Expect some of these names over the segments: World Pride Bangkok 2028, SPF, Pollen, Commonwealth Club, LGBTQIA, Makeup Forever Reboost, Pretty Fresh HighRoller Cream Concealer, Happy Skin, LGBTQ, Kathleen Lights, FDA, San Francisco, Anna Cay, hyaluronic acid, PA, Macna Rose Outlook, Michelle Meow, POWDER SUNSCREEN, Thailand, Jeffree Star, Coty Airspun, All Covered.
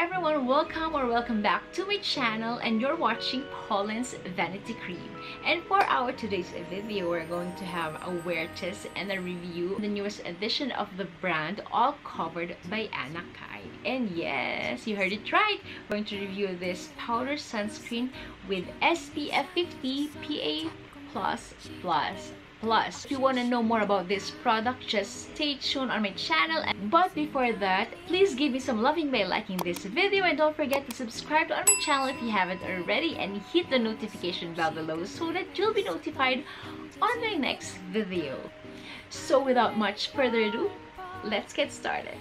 everyone, welcome or welcome back to my channel, and you're watching Pollen's Vanity Cream. And for our today's video, we're going to have a wear test and a review of the newest edition of the brand, All Covered by Anna Cay. And yes, you heard it right, we're going to review this powder sunscreen with SPF 50 PA++. If you want to know more about this product, just stay tuned on my channel. But before that, please give me some loving by liking this video, and don't forget to subscribe on my channel if you haven't already, and hit the notification bell below so that you'll be notified on my next video. So without much further ado, let's get started.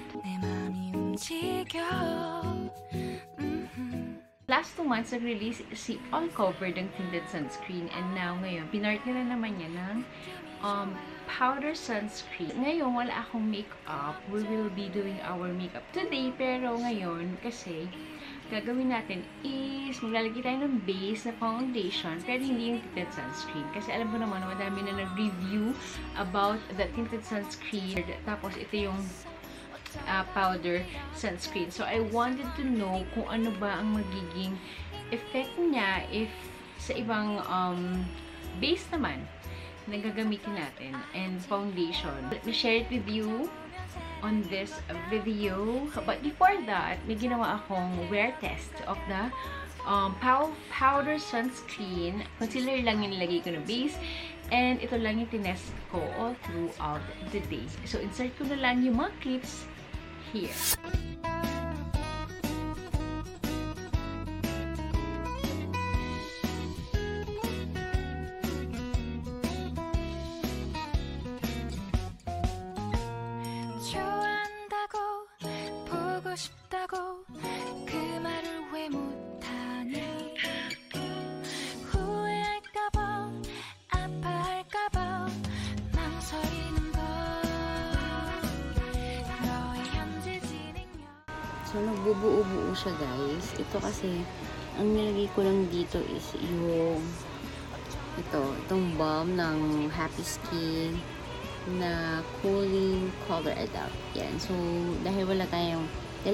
Last 2 months, nag-release si All Covered ng tinted sunscreen, and now ngayon, pinart nila naman yan ng powder sunscreen. Ngayon, wala akong makeup. We will be doing our makeup today, pero ngayon, kasi gagawin natin is maglalagay tayo ng base na foundation, pero hindi yung tinted sunscreen. Kasi alam ko naman, madami na nag-review about the tinted sunscreen. Tapos, ito yung powder sunscreen. So I wanted to know kung ano ba ang magiging effect niya if sa ibang base naman na gagamitin natin and foundation. Let me share it with you on this video. But before that, may ginawa akong wear test of the powder sunscreen. Concealer lang yung nilagay ko na base. And ito lang yung tinest ko all throughout the day. So insert ko na lang yung mga clips here. So, nagbubuo-buo siya, guys. Ito kasi, ang nilagay ko lang dito is yung itong balm ng Happy Skin na cooling color adapt. Yan. So, dahil wala tayong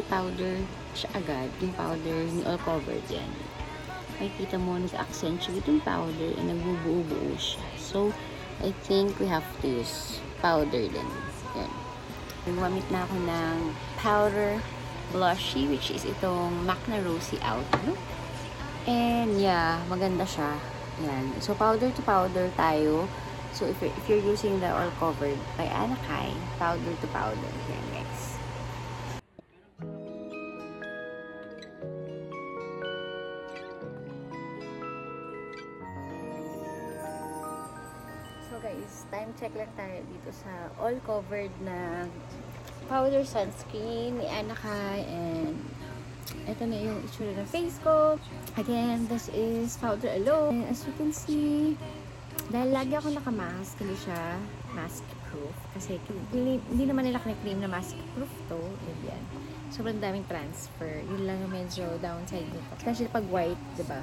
powder siya agad, yung powder ni All Covered, yan. Makikita mo, nag-accentuate yung powder and nagbubuo-buo siya. So, I think we have to use powder din. Yan. Nagwamit na ako ng powder blushy, which is itong Macna Rose Outlook. And yeah, maganda siya. Yan. So, powder to powder tayo. So, if you're using the All Covered by Anna Cay, powder to powder. Yan, guys. So, guys, time check lang tayo dito sa All Covered na powder sunscreen ni Anna Cay, and ito na yung itsura ng face ko. Again, this is powder alone. And as you can see, dahil lagi ako nakamask, hindi siya mask proof. Kasi hindi naman nila kine-claim na mask proof to. Yan. Sobrang daming transfer. Yun lang yung medyo downside nito. Especially pag white, diba?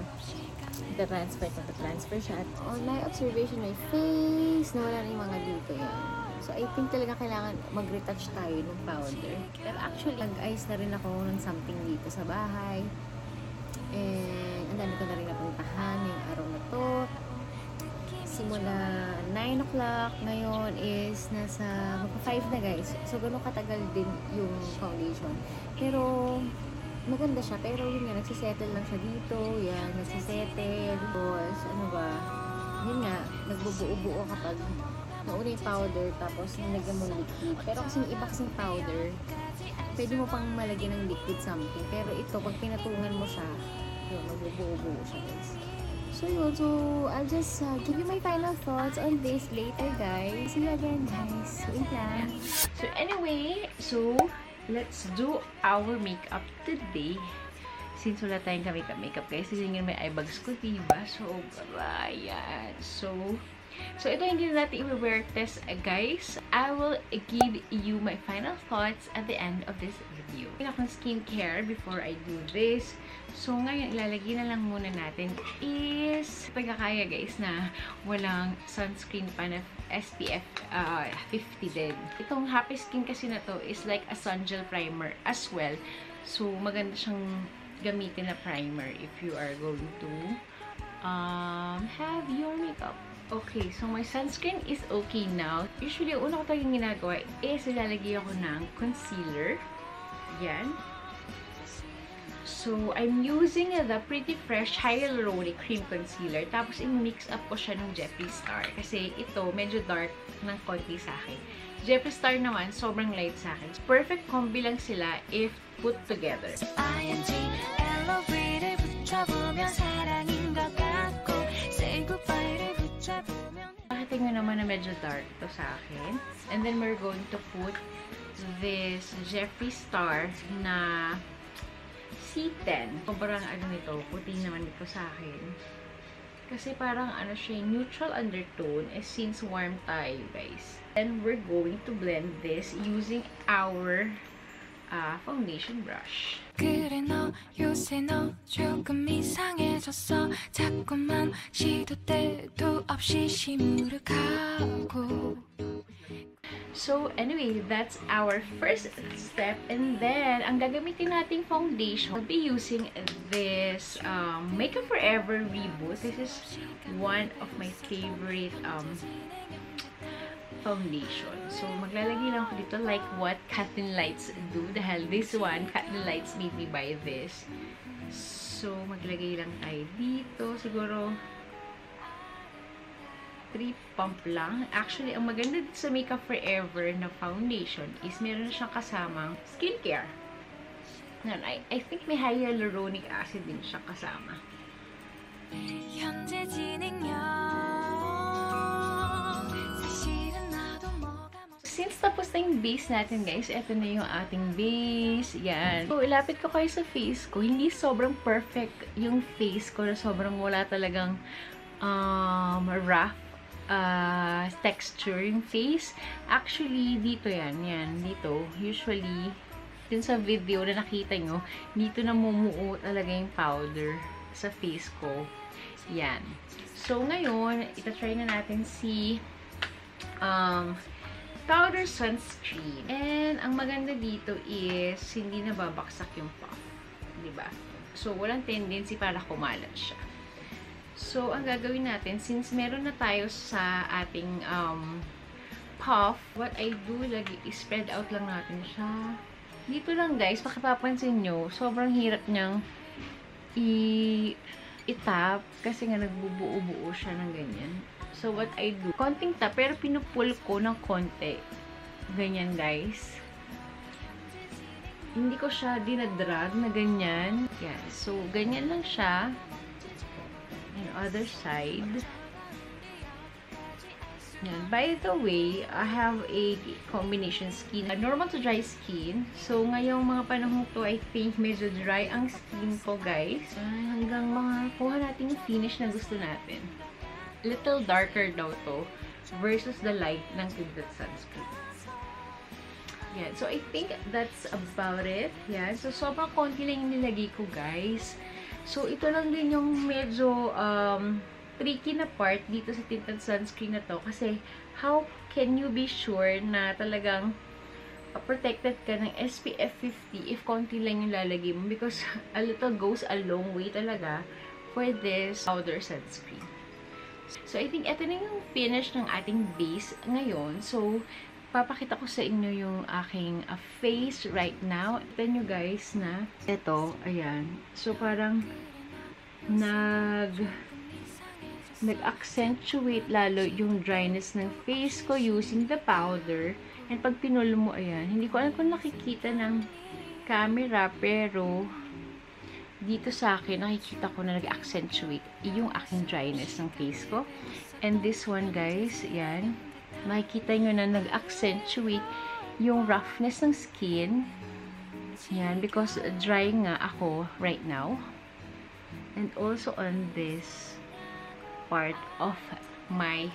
The transfer, transfer siya. On my observation, my face, nawala na yung mga dito yan. So, I think talaga kailangan mag-retouch tayo ng powder. Pero actually, nag-ice na rin ako ng something dito sa bahay. And, ang dami ko na rin napuntahan yung araw na to. Simula 9 o'clock. Ngayon is nasa magpa-5 na, guys. So, ganun katagal din yung foundation. Pero, maganda siya. Pero, yun nga, nagsisettle lang siya dito. Yan, nagsisettle. Tapos, ano ba? Yun nga, nagbubuo-buo kapag mauna yung powder, tapos nilagyan mo ng liquid. Pero kasi iba kasing powder, pwede mo pang malagyan ng liquid something. Pero ito, pag pinatungan mo siya, yun, magbubuo-buo siya, guys. So yun, so I'll just give you my final thoughts on this later, guys. See you again, guys. Wait lang. So anyway, so let's do our makeup today. Since wala tayong ka-makeup, guys. Sinigin may eye bags ko, diba? So, ayan. So, ito hindi na natin i-wear test, guys. I will give you my final thoughts at the end of this video. Mayroon akong skincare before I do this. So, ngayon, ilalagay na lang muna natin is pagkakaya, guys, na walang sunscreen pa na SPF 50 din. Itong Happy Skin kasi na to is like a sun gel primer as well. So, maganda siyang gamitin na primer if you are going to have your makeup. Okay, so my sunscreen is okay now. Usually, ang una ko talagang ginagawa is ilalagay ako ng concealer. Yan. So, I'm using the Pretty Fresh HighRoller Cream Concealer. Tapos, i-mix up ko siya ng Jeffree Star. Kasi ito, medyo dark ng konti sa akin. Jeffree Star naman, sobrang light sa akin. Perfect combi lang sila if put together. Pakita nyo naman na medyo dark to sa akin. And then, we're going to put this Jeffree Star na C10. Sobrang ano nito, puti naman ito sa akin. Kasi parang ano siya, neutral undertone. Eh, since warm tayo, guys. And we're going to blend this using our foundation brush. 그래 너 요새 너 조금 이상해졌어 자꾸만 시도 때도 없이 시무룩하고. So anyway, that's our first step, and then ang gagamitin nating foundation, we'll be using this Makeup Forever Reboost. This is one of my favorite foundation. So, maglalagay lang ako dito like what Kathleen Lights do. Dahil this one, Kathleen Lights made me buy this. So, maglalagay lang tayo dito. Siguro, 3 pump lang. Actually, ang maganda dito sa Makeup Forever na foundation is meron na siyang kasamang skincare. Ngayon, I think may hyaluronic acid din siya kasama. Since tapos na yung base natin, guys, eto na yung ating base. Yan. So, ilapit ko kayo sa face ko. Hindi sobrang perfect yung face ko na sobrang wala talagang rough texture yung face. Actually, dito yan. Yan, dito. Usually, dun sa video na nakita nyo, dito namumuo talaga yung powder sa face ko. Yan. So, ngayon, itatry na natin si powder sunscreen. And ang maganda dito is hindi nababaksak yung puff, di ba? So walang tendency para kumalat siya. So ang gagawin natin, since meron na tayo sa ating puff, what I do lagi is spread out lang natin siya. Dito lang, guys, makipapansin nyo, sobrang hirap niyang i-tap kasi nga nagbubuo-buo siya ng ganyan. So, what I do, konting tap, pero pinupull ko ng konti. Ganyan, guys. Hindi ko siya dinadrag na ganyan. Yan. So, ganyan lang siya. And other side. Yan. By the way, I have a combination skin. Normal to dry skin. So, ngayong mga panahon to, I think medyo dry ang skin ko, guys. Hanggang mga kuha natin yung finish na gusto natin. Little darker daw to versus the light ng tinted sunscreen. Yan. So, I think that's about it. Yan. So, sobrang konti lang yung nilagay ko, guys. So, ito lang din yung medyo tricky na part dito sa tinted sunscreen na to. Kasi, how can you be sure na talagang protected ka ng SPF 50 if konti lang yung lalagay mo? Because a little goes a long way talaga for this powder sunscreen. So, I think ito na yung finish ng ating base ngayon. So, papakita ko sa inyo yung aking face right now. Ito nyo, guys, na ito, ayan. So, parang nag-accentuate lalo yung dryness ng face ko using the powder. And pag pinulo mo, ayan, hindi ko alam kung nakikita ng camera, pero dito sa akin, nakikita ko na nag-accentuate yung aking dryness ng face ko. And this one, guys, yan. Makikita nyo na nag-accentuate yung roughness ng skin. Yan, because dry nga ako right now. And also on this part of my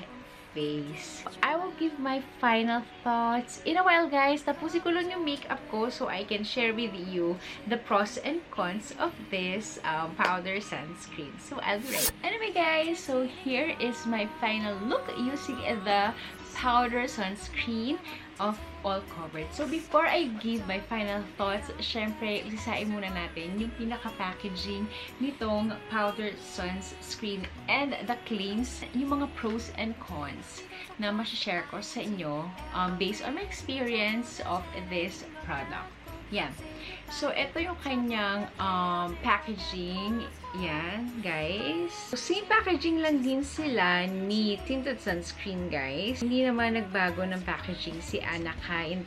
face. I will give my final thoughts in a while, guys. Tapusin ko lang yung makeup ko so I can share with you the pros and cons of this powder sunscreen. So, I'll be right. Anyway, guys, so here is my final look using the powder sunscreen of All Covered. So before I give my final thoughts, syempre, lisain muna natin yung pinaka-packaging nitong powder sunscreen and the claims, yung mga pros and cons na masashare ko sa inyo based on my experience of this product. Yan. So, ito yung kanyang packaging. Yan, guys. So, same packaging lang din sila ni tinted sunscreen, guys. Hindi naman nagbago ng packaging si Anna Cay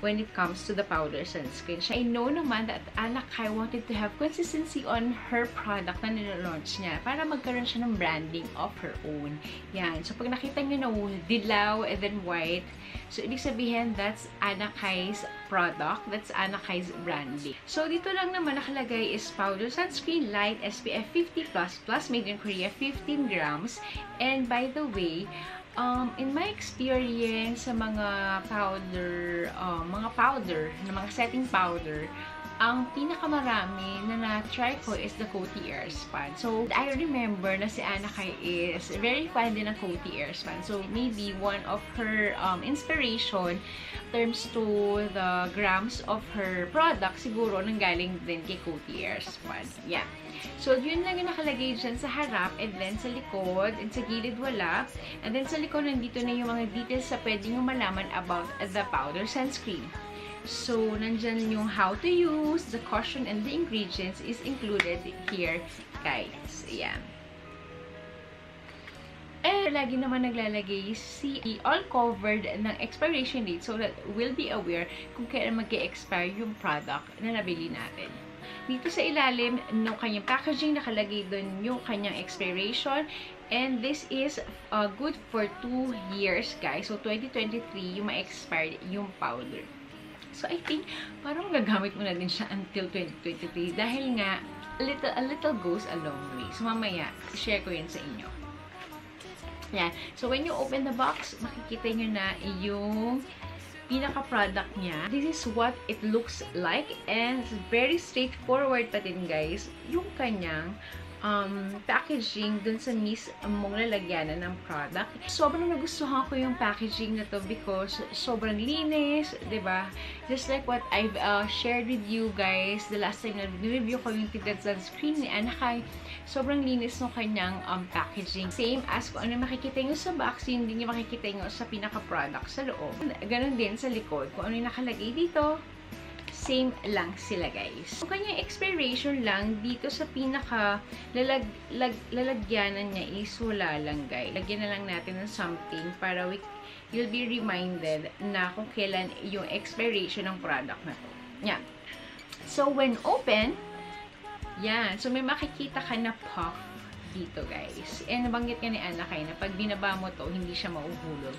when it comes to the powder sunscreen. I know naman that Anna Cay wanted to have consistency on her product na nilalaunch niya para magkaroon siya ng branding of her own. Yan. So, pag nakita nyo na dilaw and then white, so, ibig sabihin, that's Anna Cay's product. That's Anna Cay's branding. So, dito lang naman nakalagay is powder sunscreen light SPF 50++, made in Korea, 15 grams. And by the way, in my experience sa mga setting powder, ang pinakamarami na na-try ko is the Coty Airspun. So, I remember na si Anna Cay is very fan din ng Coty Airspun. So, maybe one of her inspiration terms to the grams of her product, siguro nanggaling din kay Coty Airspun. Yeah. So, yun lang yung nakalagay dyan sa harap, and then sa likod, and sa gilid wala. And then sa likod, nandito na yung mga details na pwede nyo malaman about the powder sunscreen. So, nandyan yung how to use, the caution, and the ingredients is included here, guys. Ayan. And lagi naman naglalagay si All Covered ng expiration date so that we'll be aware kung kailan mag-expire yung product na nabili natin. Dito sa ilalim ng kanyang packaging, nakalagay doon yung kanyang expiration. And this is good for 2 years, guys. So, 2023 yung ma-expired yung powder. So, I think, parang gagamit mo na din siya until 2023. Dahil nga, a little goes a long way. So, mamaya, share ko yun sa inyo. Yan. So, when you open the box, makikita nyo na yung pinaka-product niya. This is what it looks like. And very straightforward pa din, guys, yung kanyang packaging dun sa mismong lalagyanan ng product. Sobrang nagustuhan ko yung packaging na to because sobrang linis, diba? Just like what I've shared with you guys the last time na review ko yung tinted sunscreen ni Anna Cay, sobrang linis ng kanyang packaging. Same as kung ano makikita nyo sa box, yun din yung makikita nyo sa pinaka-product sa loob. Ganon din sa likod, kung ano yung nakalagay dito. Same lang sila, guys. So, kanyang expiration lang dito sa pinaka lalagyanan niya is wala lang, guys. Lagyan na lang natin ng something para you'll be reminded na kung kailan yung expiration ng product na to. Yan. So, when open, yan. So, may makikita ka na puff dito, guys. And nabanggit ka ni Anna Cay na pag binaba mo to, hindi siya mauhulog.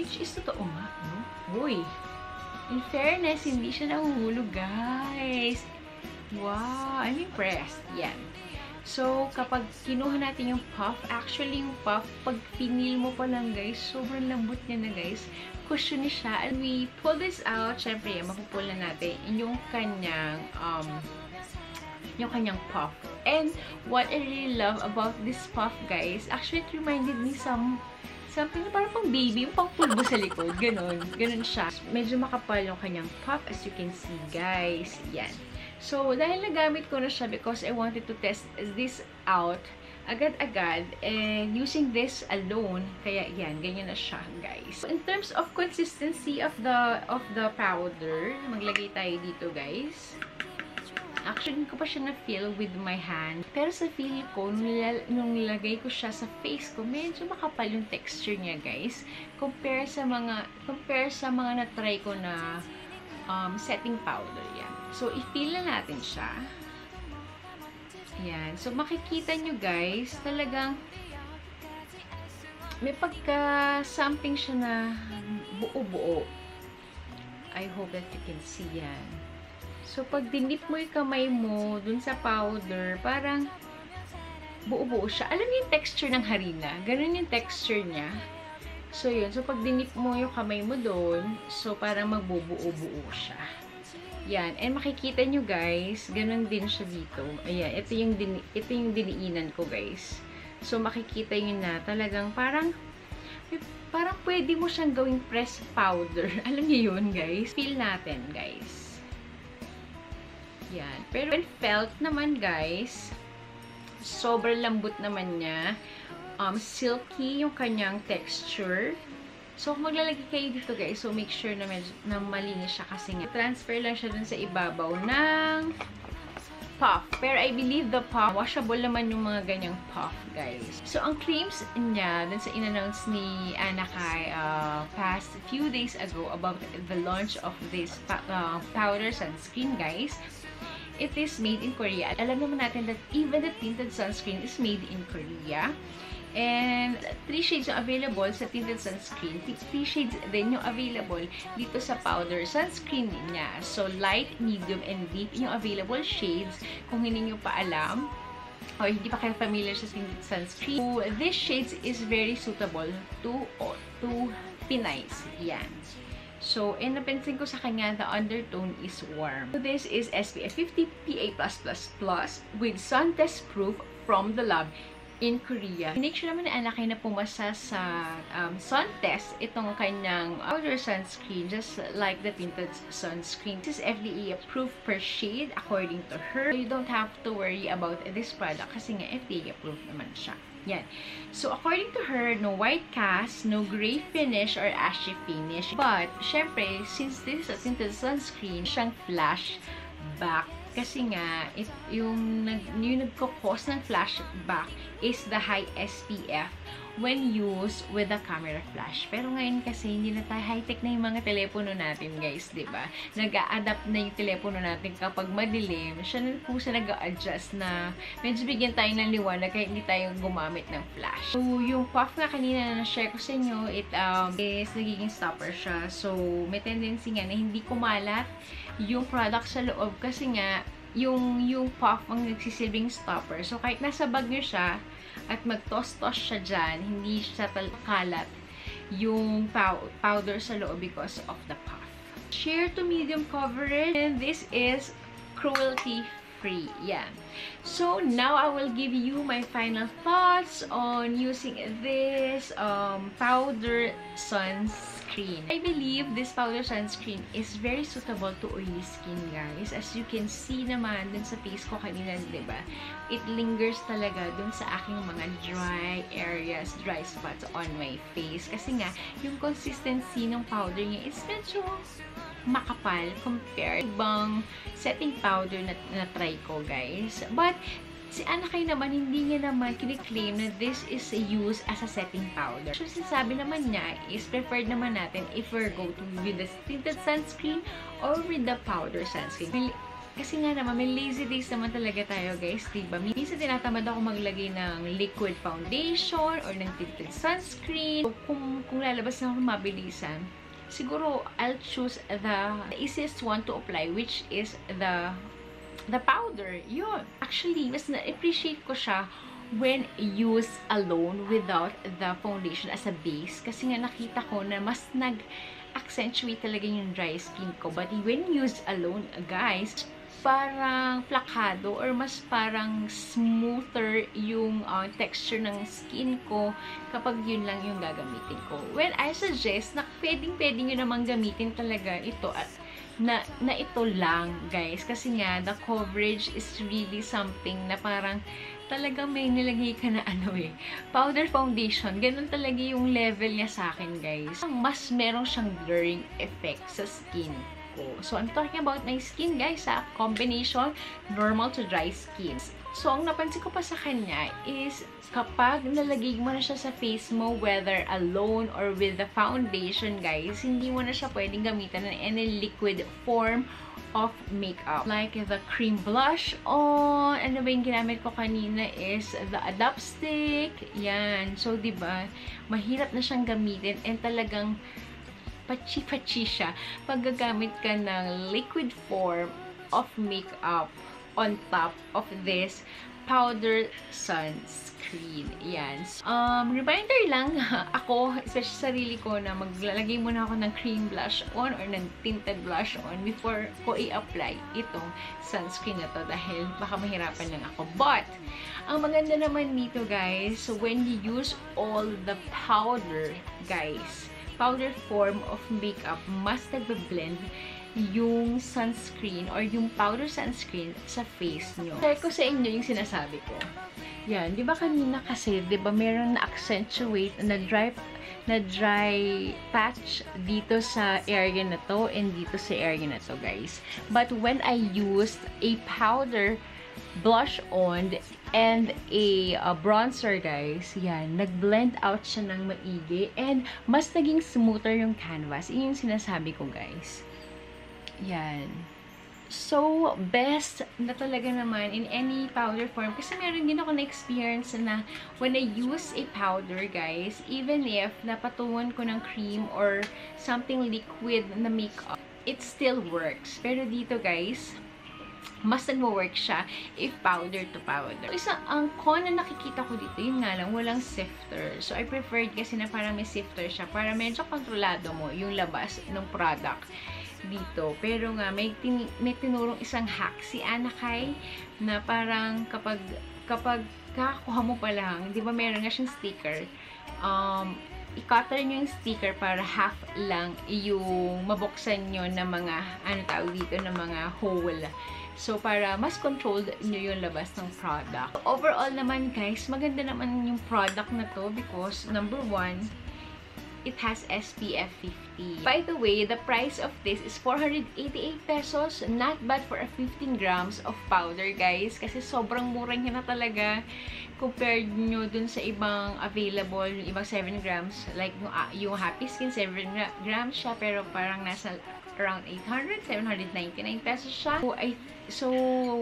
Which is totoo nga, no? Uy! In fairness, hindi siya nahuhulog, guys. Wow, I'm impressed. Yan. So, kapag kinuha natin yung puff, actually yung puff, pag pinil mo pa lang, guys, sobrang lambot niya na, guys. Cushiony siya. And we pull this out, syempre, mapupula natin yung kanyang puff. And what I really love about this puff, guys, actually it reminded me something na parang pang baby, yung pang pulbo sa likod. Ganon. Ganon siya. Medyo makapal yung kanyang puff, as you can see, guys. Yan. So, dahil nagamit ko na siya because I wanted to test this out agad-agad, and using this alone, kaya yan, ganyan na siya, guys. So, in terms of consistency of the powder, maglagay tayo dito, guys. Actually, hindi ko pa siya na-feel with my hand. Pero sa feel ko, nung nilagay ko siya sa face ko, medyo makapal yung texture niya, guys. Compare sa mga na-try ko na setting powder. Yan. So, i-feel na natin siya. Yan. So, makikita nyo, guys, talagang may pagka-something siya na buo-buo. I hope that you can see yan. So, pag dinip mo yung kamay mo dun sa powder, parang buo-buo siya. Alam niyo yung texture ng harina? Ganun yung texture niya. So, yun. So, pag dinip mo yung kamay mo dun, so, parang magbubuo-buo siya. Yan. And makikita nyo, guys, ganun din siya dito. Ayan. Ito yung diniinan ko, guys. So, makikita nyo na talagang parang parang pwede mo siyang gawing pressed powder. Alam niyo yun, guys? Feel natin, guys. Yan. Pero when felt naman, guys, sobrang lambot naman niya. Silky yung kanyang texture. So, kung maglalagay kayo dito, guys, so make sure na, malinis siya kasi nga. Transfer lang siya dun sa ibabaw ng puff. Pero I believe the puff, washable naman yung mga ganyang puff, guys. So, ang creams niya, dun sa in-announce ni Anna Cay past few days ago about the launch of this powder sunscreen, guys. It is made in Korea. Alam naman natin that even the tinted sunscreen is made in Korea. And 3 shades yung available sa tinted sunscreen. 3 shades din yung available dito sa powder sunscreen niya. So, light, medium, and deep yung available shades. Kung hindi nyo pa alam, or hindi pa kayo familiar sa tinted sunscreen, so, this shades is very suitable to Pinays. Yan. So, and napansin ko sa kanya, the undertone is warm. So, this is SPF 50 PA+++ with sun test proof from the lab in Korea. Make sure naman na Anna Cay na pumasa sa sun test itong kanyang powder sunscreen, just like the tinted sunscreen. This is FDA approved per shade according to her. So, you don't have to worry about this product kasi nga FDA approved naman siya. Yan. So, according to her, no white cast, no gray finish or ashy finish. But, syempre, since this is a tinted sunscreen, siyang flashback. Kasi nga, yung nagkakos ng flashback is the high SPF when used with a camera flash. Pero ngayon kasi, hindi na tayo high-tech na yung mga telepono natin, guys, diba? Nag-a-adapt na yung telepono natin kapag madilim. Siya nag-a-adjust na medyo bigyan tayo ng liwanag kahit hindi tayo gumamit ng flash. So, yung puff nga kanina na share ko sa inyo, it is nagiging stopper siya. So, may tendency nga na hindi kumalat yung product sa loob kasi nga, yung puff ang nagsisilbing stopper. So, kahit nasa bag nyo siya at mag-toss-toss siya dyan, hindi siya kalat yung powder sa loob because of the puff. Sheer to medium coverage. And this is cruelty-free. Yan. So, now I will give you my final thoughts on using this powder sunscreen. I believe this powder sunscreen is very suitable to oily skin, guys. As you can see naman dun sa face ko kanina, diba? It lingers talaga dun sa aking mga dry areas, dry spots on my face. Kasi nga, yung consistency ng powder niya is medyo makapal compared bang setting powder na try ko, guys. But, si Anna Cay naman, hindi niya naman kiniklaim na this is used as a setting powder. So, sinasabi naman niya is preferred naman natin if we're going to with the tinted sunscreen or with the powder sunscreen. Kasi nga naman, may lazy days naman talaga tayo, guys, diba? Minsan tinatamad ako maglagay ng liquid foundation or ng tinted sunscreen. So, kung lalabas na ako mabilisan, siguro I'll choose the easiest one to apply, which is the powder. Yun. Actually, mas na-appreciate ko siya when used alone without the foundation as a base. Kasi nga nakita ko na mas nag-accentuate talaga yung dry skin ko. But when used alone, guys, parang plakado or mas parang smoother yung texture ng skin ko kapag yun lang yung gagamitin ko. Well, I suggest na pwedeng-pwede nyo namang gamitin talaga ito at na ito lang, guys. Kasi nga, the coverage is really something na parang talaga may nilagay ka na powder foundation. Ganun talaga yung level niya sa akin, guys. Mas merong siyang blurring effect sa skin ko. So, I'm talking about my skin, guys, sa combination normal to dry skin. So, ang napansin ko pa sa kanya is kapag nalagay mo na siya sa face mo, whether alone or with the foundation, guys, hindi mo na siya pwedeng gamitan ng any liquid form of makeup. Like the cream blush on, ano ba yung ginamit ko kanina is the adapt stick. Yan. So, diba, mahirap na siyang gamitin and talagang pachi-pachi siya pag gagamit ka ng liquid form of makeup on top of this powder sunscreen. Yan. Reminder lang ako, especially sarili ko, na maglalagay muna ako ng cream blush on or ng tinted blush on before ko i-apply itong sunscreen na to dahil baka mahirapan lang ako. But, ang maganda naman nito guys, when you use all the powder guys, powder form of makeup, mas nagbe-blend yung sunscreen or yung powder sunscreen sa face nyo. Share ko sa inyo yung sinasabi ko. Yan, di ba kanina kasi, di ba meron na accentuate na dry patch dito sa area na to and dito sa area na to guys. But when I used a powder blush on and a bronzer guys, yan, nag-blend out siya ng maigi and mas naging smoother yung canvas. Iyon yung sinasabi ko guys. Yan. So, best na talaga naman in any powder form. Kasi meron din ako na-experience na when I use a powder, guys, even if napatungan ko ng cream or something liquid na makeup, it still works. Pero dito, guys, mas nagwo-work siya if powder to powder. Isa ang con na nakikita ko dito, yun nga lang, walang sifter. So, I preferred kasi na parang may sifter siya para medyo kontrolado mo yung labas ng product dito. Pero nga, may tinurong isang hack si Anna Cay na parang kapag kakakuha mo pa lang, di ba meron nga siyang sticker, i-cutter nyo yung sticker para half lang yung mabuksan nyo na mga, ano tawag dito, na mga hole. So, para mas controlled nyo yung labas ng product. Overall naman guys, maganda naman yung product na to because number one, it has SPF 50. By the way, the price of this is 488 pesos. Not bad for a 15 grams of powder, guys. Kasi sobrang mura niya na talaga. Compared nyo dun sa ibang available, yung ibang 7 grams. Like yung Happy Skin, 7 grams siya. Pero parang nasa around 800, 799 pesos siya. So,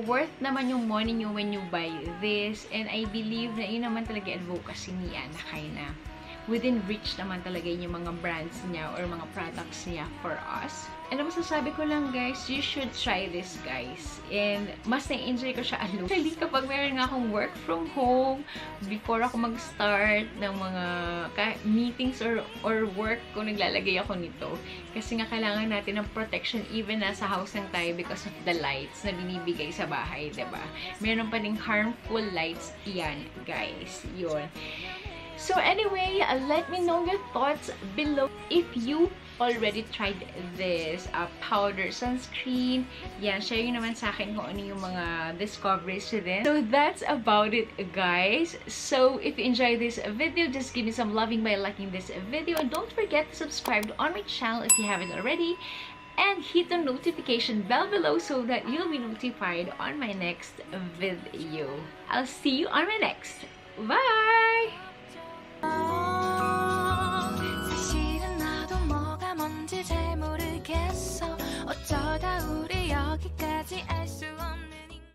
worth naman yung money nyo when you buy this. And I believe na yun naman talaga advocacy ni Anna Cay na within reach naman talaga yung mga brands niya or mga products niya for us. And ang masasabi ko lang guys, you should try this guys. And mas na-enjoy ko siya alone. Actually, kapag meron nga akong work from home, before ako mag-start ng mga meetings or work ko, naglalagay ako nito. Kasi nga kailangan natin ng protection even nasa house lang tayo because of the lights na binibigay sa bahay, diba? Meron pa ding harmful lights yan guys. Yun. So anyway, let me know your thoughts below if you already tried this powder sunscreen. Yeah, share nyo naman sa akin kung ano yung mga discoveries to this. So that's about it guys. So if you enjoyed this video, just give me some loving by liking this video. And don't forget to subscribe on my channel if you haven't already. And hit the notification bell below so that you'll be notified on my next video. I'll see you on my next. Bye! 사실은 나도 뭐가 뭔지 잘 모르겠어 어쩌다 우리 여기까지